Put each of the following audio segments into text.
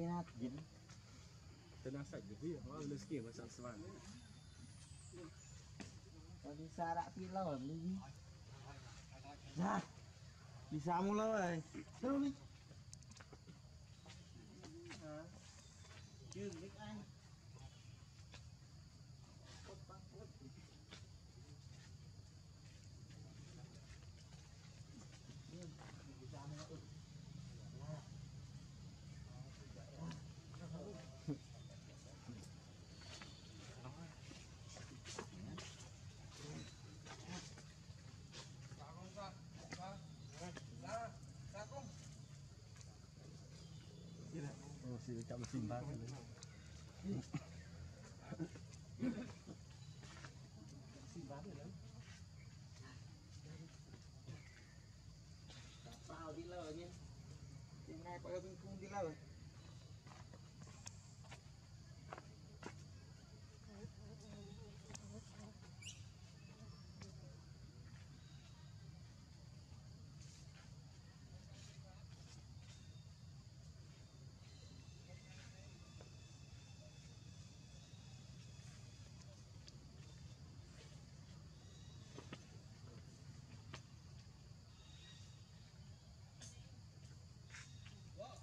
nát dính. Thế nó sạch được vị nó lên kia mà sạch sạch. Còn đi xa đã pin lâu rồi đi. Ra. Đi xa muốn lâu rồi. Thế luôn đi. Chứ biết anh. Chậm xin ba cái đấy. Xin bán rồi đấy. Vào đi lờ nhé. Hôm nay có ở bên cung đi lờ. Wow.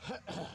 hấp dẫn.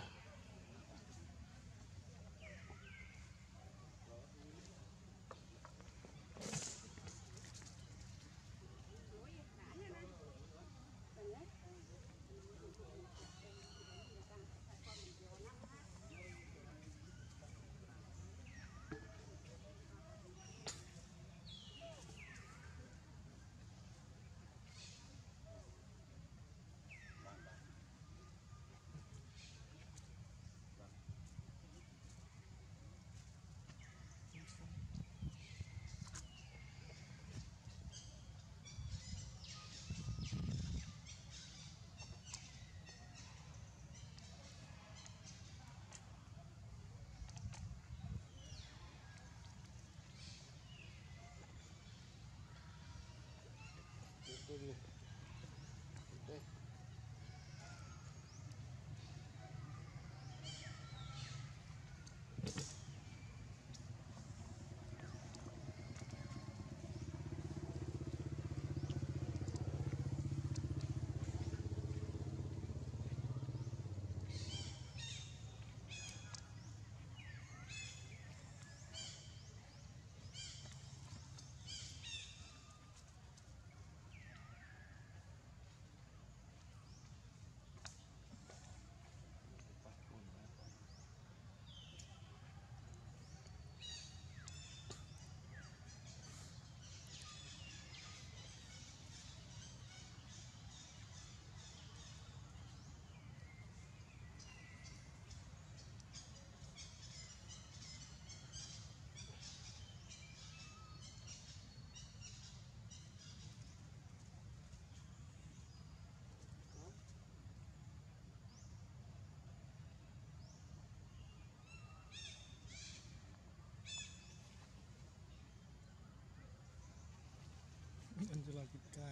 ร้อยสิบเก้า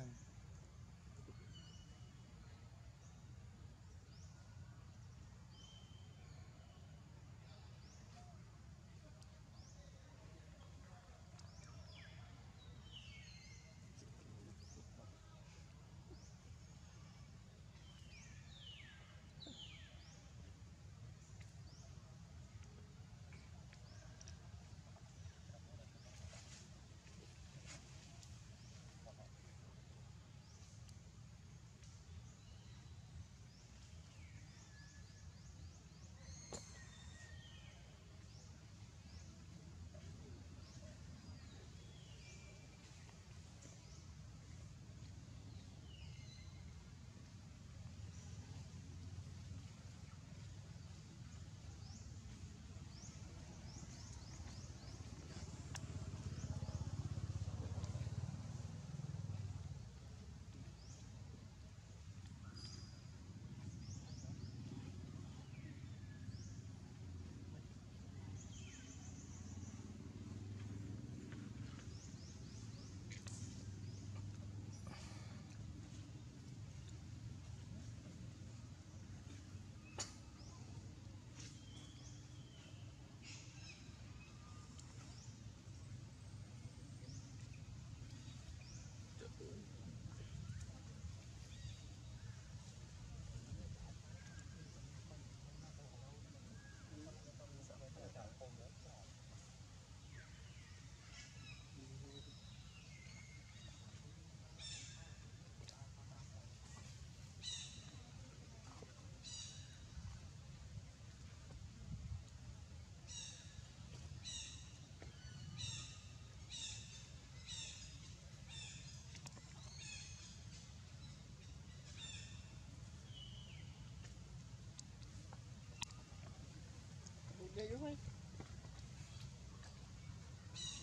Đây đúng không?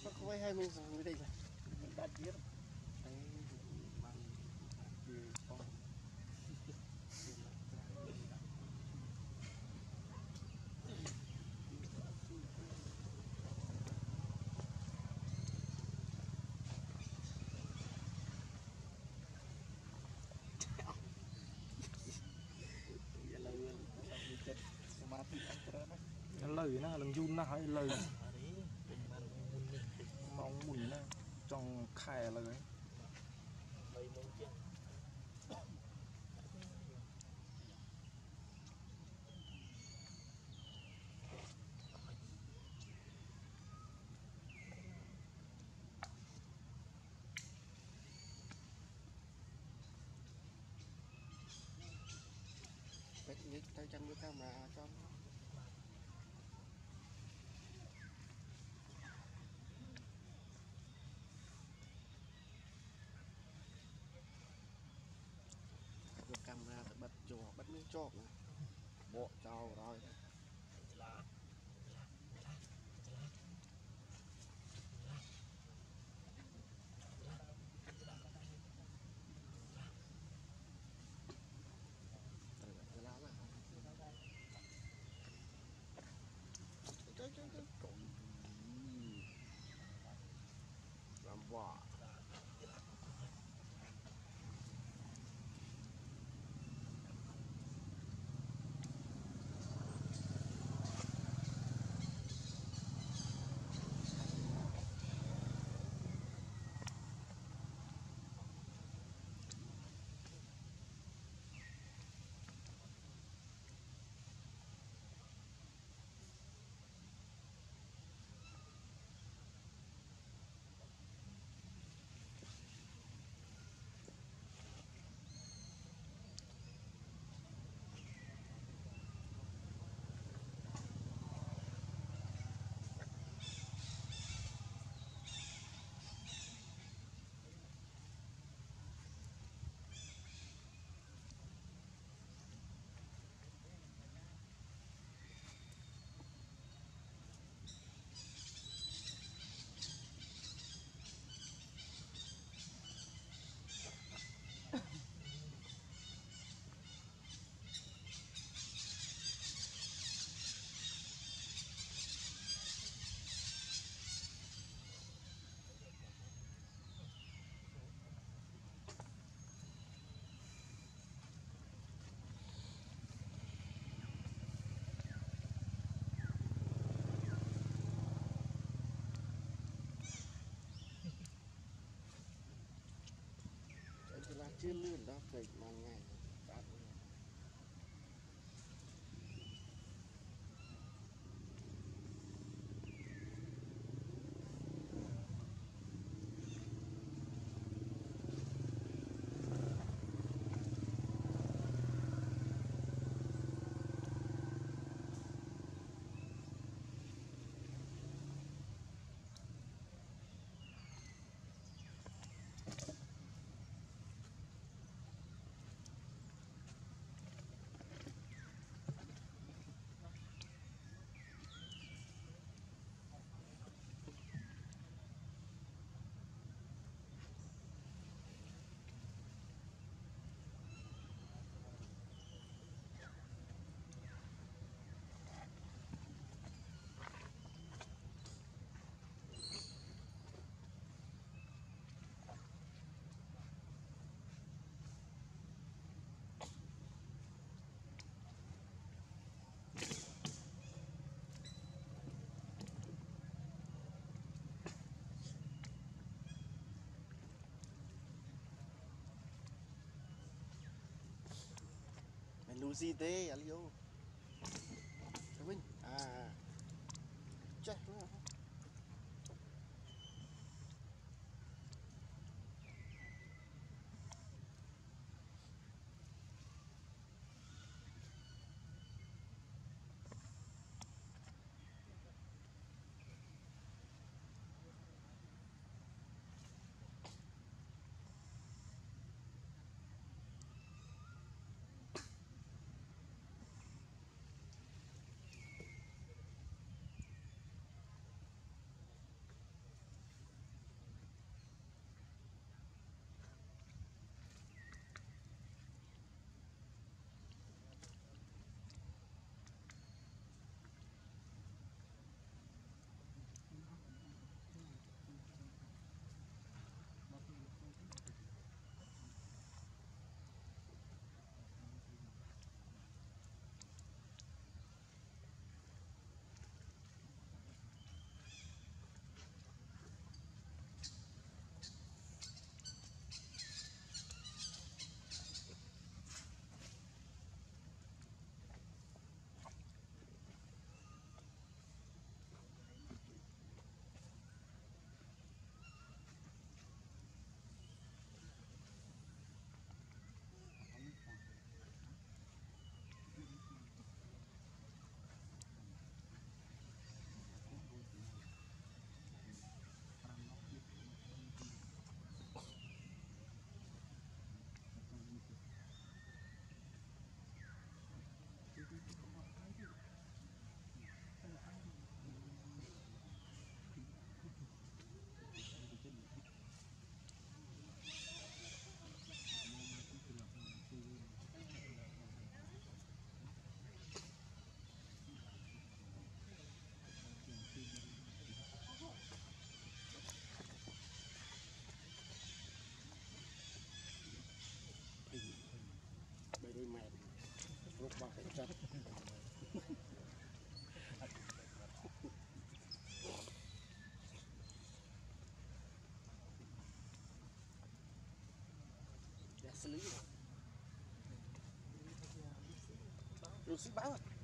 Nó không phải 20 giờ mới đây rồi. Mình đã biết rồi. Đấy, bằng dưới con. Giờ là nguyên. Sao mình chết? Sao mà thì ăn trở đó.lời nó là run nó hỏi lời mong mùi nó trong khai lời cách nhất tay chân với camera cho bắt miếng chọc này, bộ trâu rồi làm vợ chưa lươn đó phải một ngày đó. Lucy Day, Alio. Win. Ah. Check. That's a little.